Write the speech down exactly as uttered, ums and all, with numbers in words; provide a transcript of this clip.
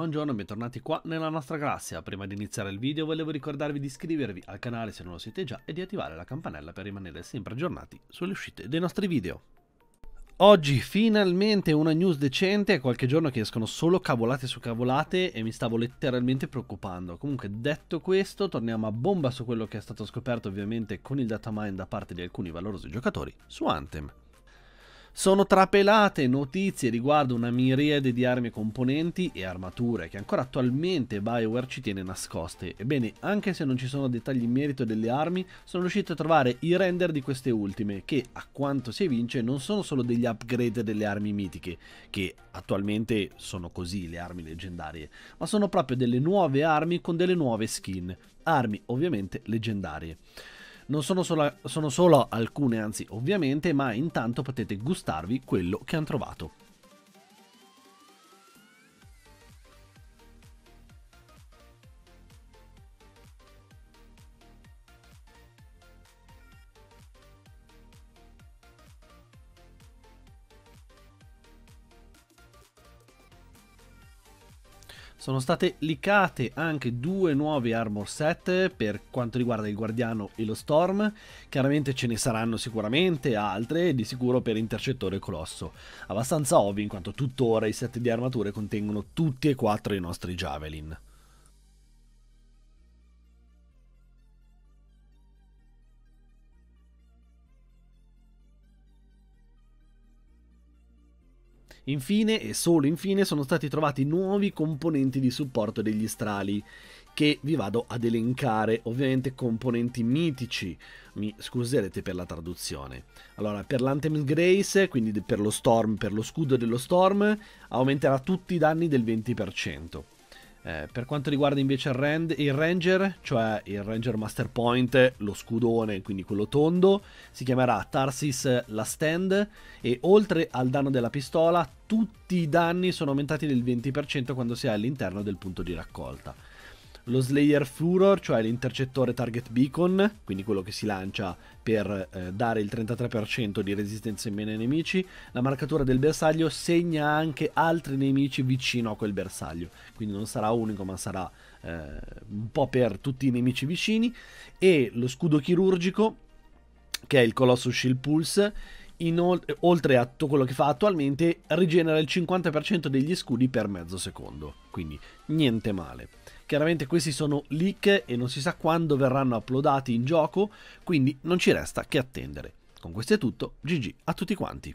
Buongiorno e bentornati qua nella nostra galassia. Prima di iniziare il video volevo ricordarvi di iscrivervi al canale se non lo siete già e di attivare la campanella per rimanere sempre aggiornati sulle uscite dei nostri video. Oggi finalmente una news decente, è qualche giorno che escono solo cavolate su cavolate e mi stavo letteralmente preoccupando. Comunque, detto questo, torniamo a bomba su quello che è stato scoperto ovviamente con il datamine da parte di alcuni valorosi giocatori su Anthem. Sono trapelate notizie riguardo una miriade di armi, componenti e armature che ancora attualmente BioWare ci tiene nascoste. Ebbene, anche se non ci sono dettagli in merito delle armi, sono riuscito a trovare i render di queste ultime che, a quanto si evince, non sono solo degli upgrade delle armi mitiche, che attualmente sono così le armi leggendarie, ma sono proprio delle nuove armi con delle nuove skin, armi ovviamente leggendarie. Non sono solo, sono solo alcune, anzi ovviamente, ma intanto potete gustarvi quello che hanno trovato. Sono state leakate anche due nuovi armor set per quanto riguarda il Guardiano e lo Storm. Chiaramente ce ne saranno sicuramente altre, di sicuro per Intercettore e Colosso. Abbastanza ovvio, in quanto tuttora i set di armature contengono tutti e quattro i nostri Javelin. Infine, e solo infine, sono stati trovati nuovi componenti di supporto degli strali, che vi vado ad elencare, ovviamente componenti mitici, mi scuserete per la traduzione. Allora, per l'Anthem Grace, quindi per lo Storm, per lo scudo dello Storm, aumenterà tutti i danni del venti per cento. Eh, per quanto riguarda invece il, rend, il Ranger, cioè il Ranger Master Point, lo scudone, quindi quello tondo, si chiamerà Tarsis La Stand e oltre al danno della pistola tutti i danni sono aumentati del venti per cento quando si è all'interno del punto di raccolta. Lo Slayer Furor, cioè l'intercettore target beacon, quindi quello che si lancia per eh, dare il trentatré per cento di resistenza in meno ai nemici, la marcatura del bersaglio segna anche altri nemici vicino a quel bersaglio, quindi non sarà unico ma sarà eh, un po' per tutti i nemici vicini, e lo scudo chirurgico, che è il Colossus Shield Pulse. Inoltre, oltre a tutto quello che fa attualmente, rigenera il cinquanta per cento degli scudi per mezzo secondo, quindi niente male. Chiaramente questi sono leak e non si sa quando verranno uploadati in gioco, quindi non ci resta che attendere. Con questo è tutto, G G a tutti quanti.